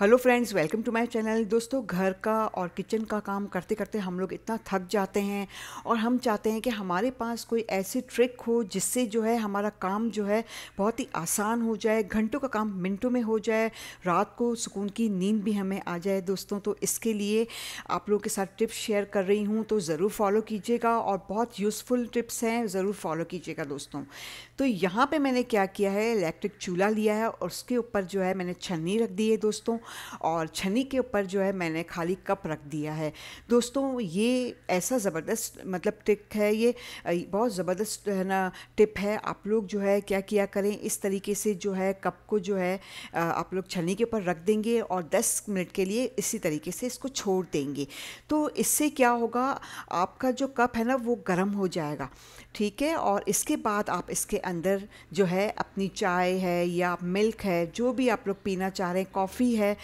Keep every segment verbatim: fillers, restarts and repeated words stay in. Hello friends, welcome to my channel. दोस्तों, घर का और किचन का काम करते करते हम लोग इतना थक जाते हैं और हम चाहते हैं कि हमारे पास कोई ऐसी ट्रिक हो जिससे जो है हमारा काम जो है बहुत ही आसान हो जाए, घंटों का काम मिनटों में हो जाए, रात को सुकून की नींद भी हमें आ जाए। दोस्तों, तो इसके लिए आप लोगों के साथ टिप्स शेयर कर रही हूँ, तो ज़रूर फॉलो कीजिएगा और बहुत यूज़फुल टिप्स हैं, ज़रूर फॉलो कीजिएगा। दोस्तों, तो यहाँ पर मैंने क्या किया है, इलेक्ट्रिक चूल्हा लिया है और उसके ऊपर जो है मैंने छन्नी रख दी है दोस्तों, और छन्नी के ऊपर जो है मैंने खाली कप रख दिया है। दोस्तों, ये ऐसा ज़बरदस्त मतलब टिप है, ये बहुत ज़बरदस्त है ना टिप है। आप लोग जो है क्या किया करें, इस तरीके से जो है कप को जो है आप लोग छन्नी के ऊपर रख देंगे और दस मिनट के लिए इसी तरीके से इसको छोड़ देंगे। तो इससे क्या होगा, आपका जो कप है ना वो गर्म हो जाएगा, ठीक है। और इसके बाद आप इसके अंदर जो है अपनी चाय है या मिल्क है, जो भी आप लोग पीना चाह रहे हैं, कॉफ़ी है,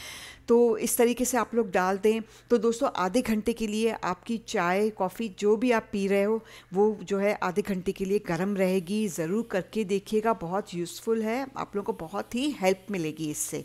तो इस तरीके से आप लोग डाल दें। तो दोस्तों, आधे घंटे के लिए आपकी चाय कॉफ़ी जो भी आप पी रहे हो वो जो है आधे घंटे के लिए गर्म रहेगी। ज़रूर करके देखिएगा, बहुत यूज़फुल है, आप लोगों को बहुत ही हेल्प मिलेगी इससे।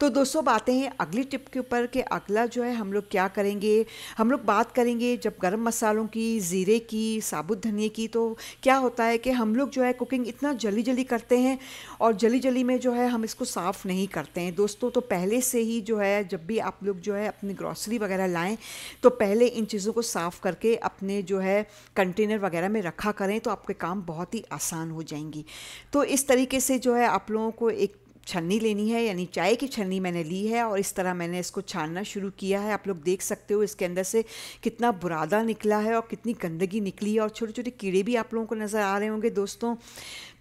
तो दोस्तों, बातें हैं अगली टिप के ऊपर कि अगला जो है हम लोग क्या करेंगे। हम लोग बात करेंगे जब गरम मसालों की, ज़ीरे की, साबुत धनिए की। तो क्या होता है कि हम लोग जो है कुकिंग इतना जल्दी जल्दी करते हैं और जल्दी जल्दी में जो है हम इसको साफ़ नहीं करते हैं दोस्तों। तो पहले से ही जो है जब भी आप लोग जो है अपनी ग्रॉसरी वगैरह लाएँ तो पहले इन चीज़ों को साफ़ करके अपने जो है कंटेनर वगैरह में रखा करें, तो आपके काम बहुत ही आसान हो जाएंगी। तो इस तरीके से जो है आप लोगों को एक छन्नी लेनी है, यानी चाय की छन्नी मैंने ली है और इस तरह मैंने इसको छानना शुरू किया है। आप लोग देख सकते हो इसके अंदर से कितना बुरादा निकला है और कितनी गंदगी निकली है और छोटे छोटे कीड़े भी आप लोगों को नज़र आ रहे होंगे दोस्तों।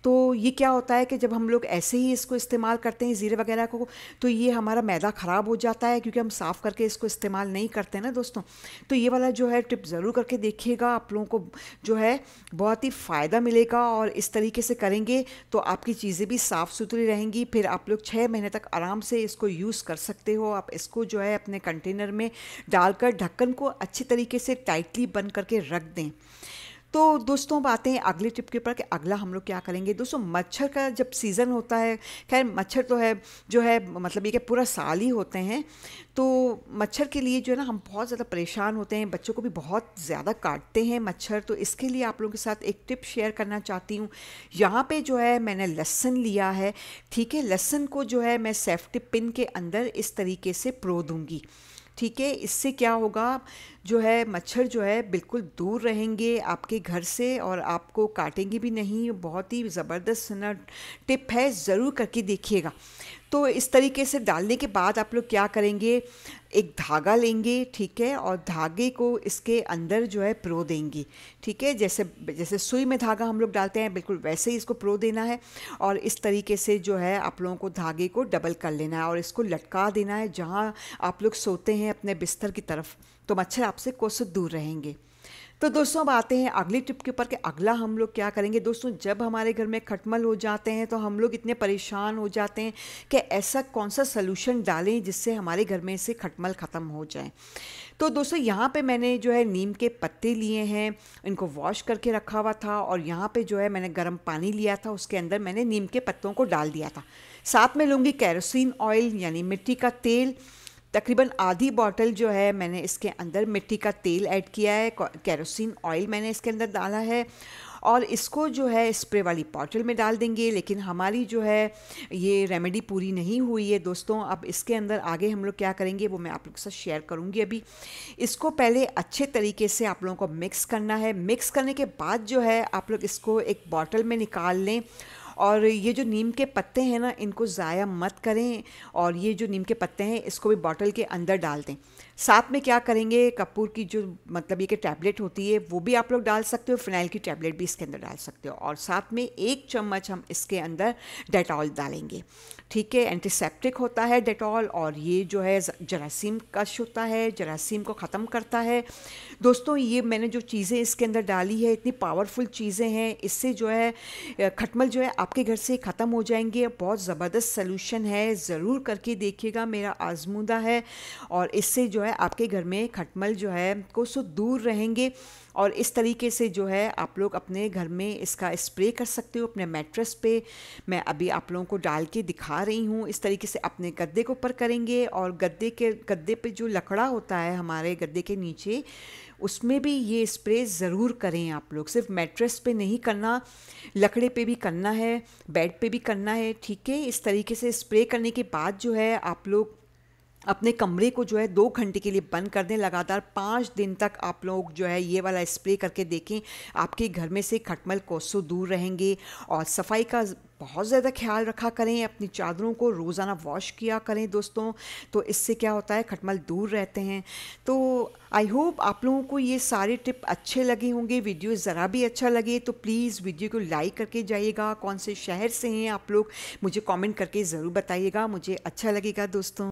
तो ये क्या होता है कि जब हम लोग ऐसे ही इसको इस्तेमाल करते हैं ज़ीरे वगैरह को, तो ये हमारा मैदा ख़राब हो जाता है क्योंकि हम साफ़ करके इसको इस्तेमाल नहीं करते ना दोस्तों। तो ये वाला जो है टिप ज़रूर करके देखिएगा, आप लोगों को जो है बहुत ही फ़ायदा मिलेगा। और इस तरीके से करेंगे तो आपकी चीज़ें भी साफ़ सुथरी रहेंगी, फिर आप लोग छः महीने तक आराम से इसको यूज़ कर सकते हो। आप इसको जो है अपने कंटेनर में डालकर ढक्कन को अच्छे तरीके से टाइटली बंद करके रख दें। तो दोस्तों, बातें अगले टिप के ऊपर कि अगला हम लोग क्या करेंगे। दोस्तों, मच्छर का जब सीज़न होता है, खैर मच्छर तो है जो है मतलब ये कि पूरा साल ही होते हैं, तो मच्छर के लिए जो है ना हम बहुत ज़्यादा परेशान होते हैं, बच्चों को भी बहुत ज़्यादा काटते हैं मच्छर। तो इसके लिए आप लोगों के साथ एक टिप शेयर करना चाहती हूँ। यहाँ पे जो है मैंने लहसुन लिया है, ठीक है। लहसुन को जो है मैं सेफ्टी पिन के अंदर इस तरीके से प्रो दूँगी, ठीक है। इससे क्या होगा, जो है मच्छर जो है बिल्कुल दूर रहेंगे आपके घर से और आपको काटेंगे भी नहीं। बहुत ही ज़बरदस्त ना टिप है, ज़रूर करके देखिएगा। तो इस तरीके से डालने के बाद आप लोग क्या करेंगे, एक धागा लेंगे, ठीक है, और धागे को इसके अंदर जो है प्रो देंगे, ठीक है। जैसे जैसे सुई में धागा हम लोग डालते हैं बिल्कुल वैसे ही इसको प्रो देना है और इस तरीके से जो है आप लोगों को धागे को डबल कर लेना है और इसको लटका देना है जहाँ आप लोग सोते हैं अपने बिस्तर की तरफ, तो मच्छर आपसे कोसों दूर रहेंगे। तो दोस्तों, अब आते हैं अगली टिप के ऊपर कि अगला हम लोग क्या करेंगे। दोस्तों, जब हमारे घर में खटमल हो जाते हैं तो हम लोग इतने परेशान हो जाते हैं कि ऐसा कौन सा सलूशन डालें जिससे हमारे घर में से खटमल ख़त्म हो जाए। तो दोस्तों, यहाँ पे मैंने जो है नीम के पत्ते लिए हैं, इनको वॉश करके रखा हुआ था और यहाँ पे जो है मैंने गर्म पानी लिया था, उसके अंदर मैंने नीम के पत्तों को डाल दिया था। साथ में लूँगी केरोसिन ऑयल यानी मिट्टी का तेल, तकरीबन आधी बॉटल जो है मैंने इसके अंदर मिट्टी का तेल ऐड किया है, केरोसिन ऑयल मैंने इसके अंदर डाला है और इसको जो है स्प्रे वाली बॉटल में डाल देंगे। लेकिन हमारी जो है ये रेमेडी पूरी नहीं हुई है दोस्तों। अब इसके अंदर आगे हम लोग क्या करेंगे वो मैं आप लोगों के साथ शेयर करूंगी। अभी इसको पहले अच्छे तरीके से आप लोगों को मिक्स करना है। मिक्स करने के बाद जो है आप लोग इसको एक बॉटल में निकाल लें और ये जो नीम के पत्ते हैं ना इनको ज़ाया मत करें और ये जो नीम के पत्ते हैं इसको भी बॉटल के अंदर डाल दें। साथ में क्या करेंगे, कपूर की जो मतलब ये कि टैबलेट होती है वो भी आप लोग डाल सकते हो, फिनाइल की टैबलेट भी इसके अंदर डाल सकते हो और साथ में एक चम्मच हम इसके अंदर डेटॉल डालेंगे, ठीक है। एंटीसेप्टिक होता है डेटॉल और ये जो है जरासीम कश होता है, जरासीम को ख़त्म करता है। दोस्तों, ये मैंने जो चीज़ें इसके अंदर डाली है इतनी पावरफुल चीज़ें हैं, इससे जो है खटमल जो है आपके घर से ख़त्म हो जाएंगे। बहुत ज़बरदस्त सलूशन है, ज़रूर करके देखिएगा, मेरा आजमूदा है और इससे जो है है आपके घर में खटमल जो है को सो दूर रहेंगे। और इस तरीके से जो है आप लोग अपने घर में इसका स्प्रे कर सकते हो अपने मैट्रेस पे। मैं अभी आप लोगों को डाल के दिखा रही हूँ। इस तरीके से अपने गद्दे के ऊपर करेंगे और गद्दे के गद्दे पे जो लकड़ा होता है हमारे गद्दे के नीचे, उसमें भी ये स्प्रे ज़रूर करें आप लोग। सिर्फ मैट्रेस पे नहीं करना, लकड़े पे भी करना है, बेड पे भी करना है, ठीक है। इस तरीके से स्प्रे करने के बाद जो है आप लोग अपने कमरे को जो है दो घंटे के लिए बंद कर दें। लगातार पाँच दिन तक आप लोग जो है ये वाला स्प्रे करके देखें, आपके घर में से खटमल कोसों दूर रहेंगे। और सफाई का बहुत ज़्यादा ख्याल रखा करें, अपनी चादरों को रोज़ाना वॉश किया करें दोस्तों, तो इससे क्या होता है खटमल दूर रहते हैं। तो आई होप आप लोगों को ये सारे टिप अच्छे लगे होंगे। वीडियो ज़रा भी अच्छा लगे तो प्लीज़ वीडियो को लाइक करके जाइएगा। कौन से शहर से हैं आप लोग मुझे कॉमेंट करके ज़रूर बताइएगा, मुझे अच्छा लगेगा दोस्तों।